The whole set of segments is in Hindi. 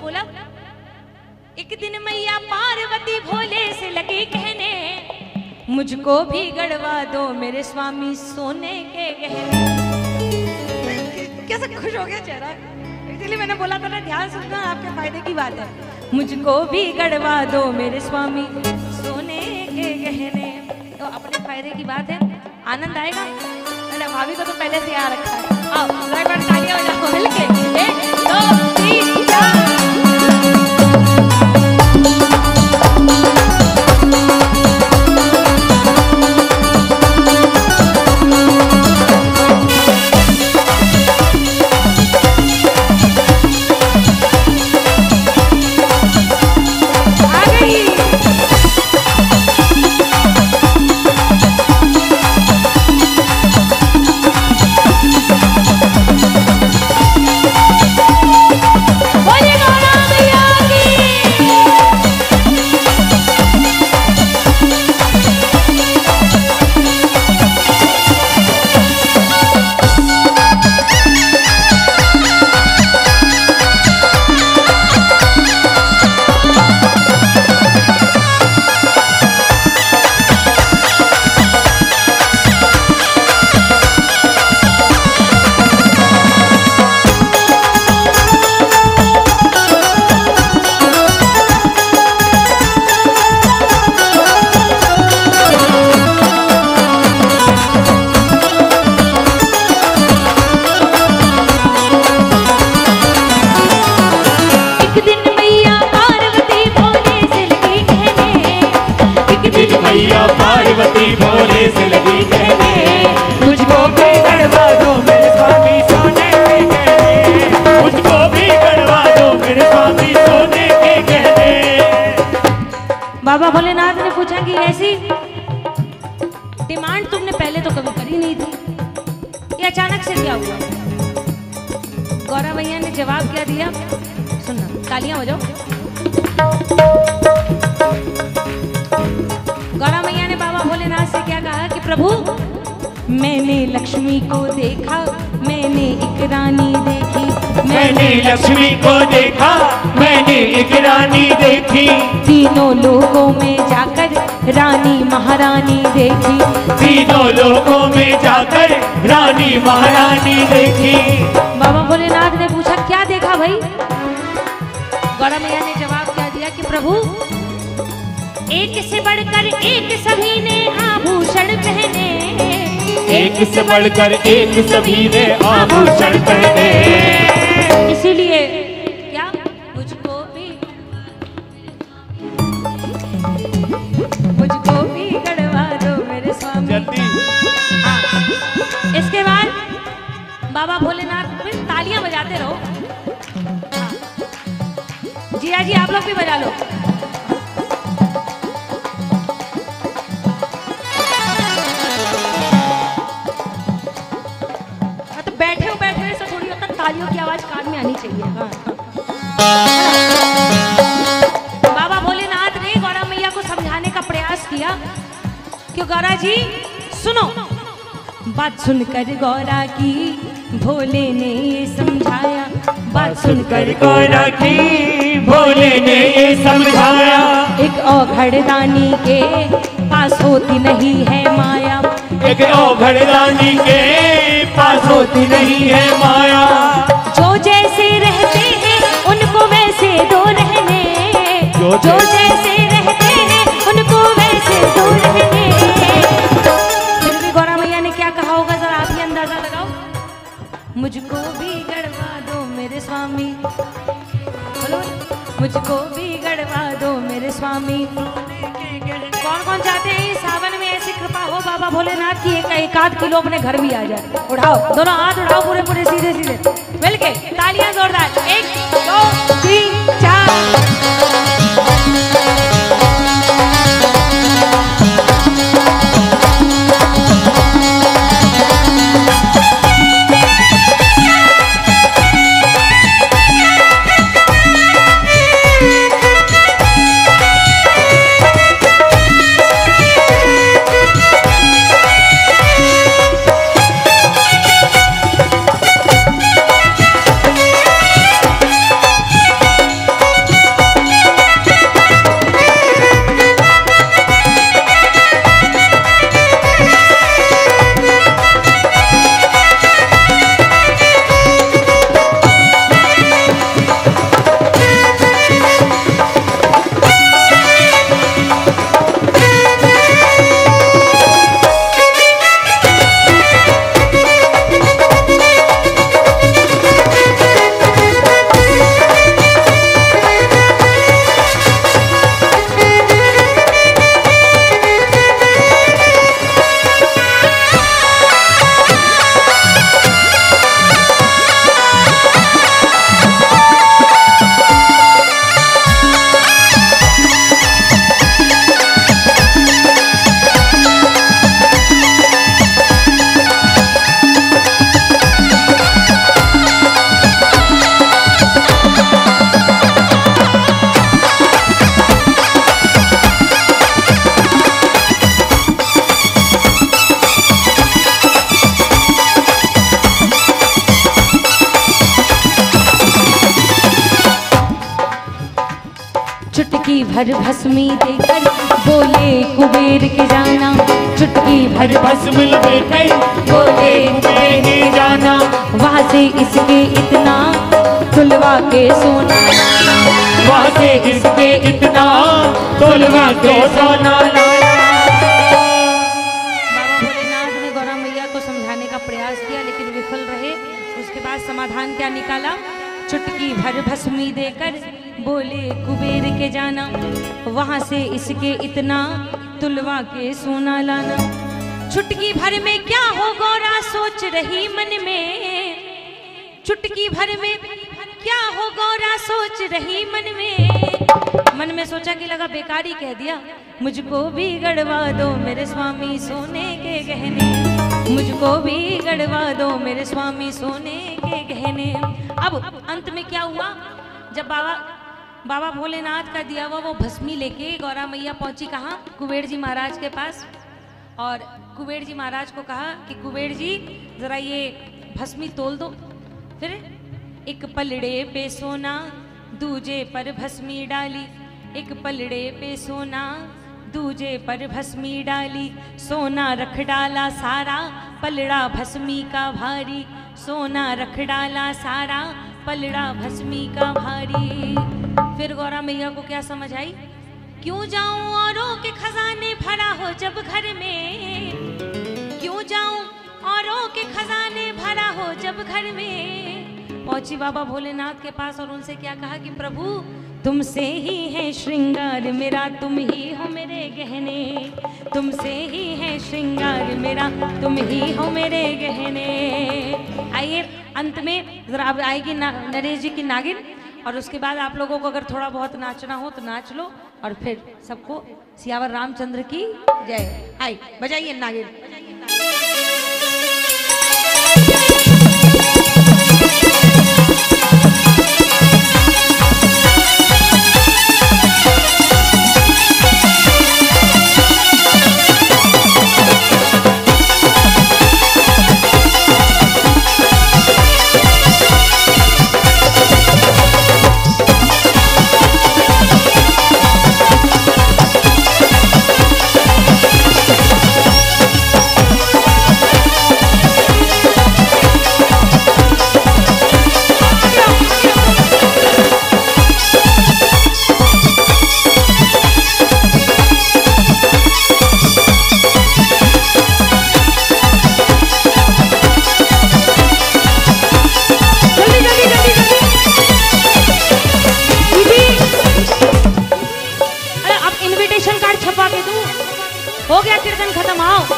क्या बोला? एक दिन मैया पार्वती भोले से लगी कहने, मुझको भी गड़वा दो मेरे स्वामी सोने के गहने। कैसा खुश हो गया चेहरा, इसलिए मैंने बोला था ना ध्यान सुनना, आपके फायदे की बात है। मुझको भी गड़वा दो मेरे स्वामी सोने के गहने, तो अपने फायदे की बात है। आनंद आएगा, मैंने भाभी को तो पहले से आ रखा है। आओ तालियां बजाओ मिलके, 1 2 3 4। बाबा भोलेनाथ ने पूछा कि ऐसी डिमांड तुमने पहले तो कभी करी नहीं थी, ये अचानक से क्या हुआ? गौरा भैया ने जवाब क्या दिया सुनना, तालियां बजाओ। गौरा भैया ने बाबा भोलेनाथ से क्या कहा कि प्रभु मैंने लक्ष्मी को देखा, मैंने एक रानी देखी, मैंने लक्ष्मी को देखा, मैंने एक रानी देखी, तीनों लोगों में जाकर रानी महारानी देखी, तीनों लोगों में जाकर रानी महारानी देखी। बाबा भोलेनाथ ने पूछा क्या देखा भाई? गौरा मैया ने जवाब क्या दिया कि प्रभु एक से बढ़कर एक सभी ने आभूषण पहने, एक से बढ़कर एक सभी ने आभूषण पहने, इसीलिए बाबा भोलेनाथ फिर तालियां बजाते रहो। जिया जी आप लोग भी बजा लो। तो बैठे हो बैठे ऐसा थोड़ी होता, तालियों की आवाज कान में आनी चाहिए। हाँ। बाबा भोलेनाथ ने गौरा मैया को समझाने का प्रयास किया कि गौरा जी सुनो, बात सुनकर गौरा की भोले ने ये समझाया, बात सुनकर गौरा की भोले ने ये समझाया, एक औघड़ दानी के पास होती नहीं है माया, एक औघड़ दानी के पास होती नहीं है माया, जो जैसे रहते हैं उनको वैसे दो रहने, जो जैसे रहते हैं उनको वैसे दो रहने। मुझको भी गड़वा दो मेरे स्वामी, बोलो मुझको भी गड़वा दो मेरे स्वामी। कौन कौन चाहते हैं सावन में ऐसी कृपा हो बाबा भोलेनाथ की, एक आध किलो अपने घर भी आ जाए? उठाओ दोनों हाथ, उठाओ पूरे पूरे सीधे सीधे मिलके, तालियां जोरदार। 1 2 3 4। चुटकी भर भस्मी देकर बोले कुबेर के जाना, चुटकी भर भस्म लेकर बोले कुबेर के जाना, वहाँ से इसके इतना तुलवा के सोना, वहाँ से इसके इतना तुलवा के सोना। बाबा भोलेनाथ ने गौरा मैया को समझाने का प्रयास किया लेकिन विफल रहे। उसके बाद समाधान क्या निकाला, चुटकी भर भस्मी देकर बोले कुबेर के जाना, वहाँ से इसके इतना तुलवा के सोना लाना। चुटकी भर में क्या हो गौरा सोच रही मन में, चुटकी भर में क्या हो गौरा सोच रही मन में। मन में सोचा कि लगा बेकारी कह दिया, मुझको भी गड़वा दो मेरे स्वामी सोने के गहने, मुझको भी गड़वा दो मेरे स्वामी सोने के गहने। अब अंत में क्या हुआ, जब बाबा भोलेनाथ का दिया हुआ वो भस्मी लेके गौरा मैया पहुंची कहाँ, कुबेर जी महाराज के पास। और कुबेर जी महाराज को कहा कि कुबेर जी जरा ये भस्मी तोल दो। फिर एक पलड़े पे सोना दूजे पर भस्मी डाली, एक पलड़े पे सोना दूजे पर भस्मी डाली, सोना रख डाला सारा पलड़ा भस्मी का भारी, सोना रख डाला सारा पलड़ा भस्मी का भारी। फिर गौरा मैया को क्या समझ आई, क्यों जाऊं औरों के खजाने भरा हो जब घर में, क्यों जाऊं औरों के खजाने भरा हो जब घर में। पहुंची बाबा भोलेनाथ के पास और उनसे क्या कहा कि प्रभु तुमसे ही है श्रृंगार मेरा, तुम ही हो मेरे गहने, तुमसे ही है श्रृंगार मेरा, तुम ही हो मेरे गहने। आइए अंत में जरा अब आएगी नरेश जी की नागिन, और उसके बाद आप लोगों को अगर थोड़ा बहुत नाचना हो तो नाच लो, और फिर सबको सियावर रामचंद्र की जय। आई बजाइए नागिन। हो गया कीर्तन खत्म, आओ।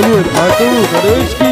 बोलिए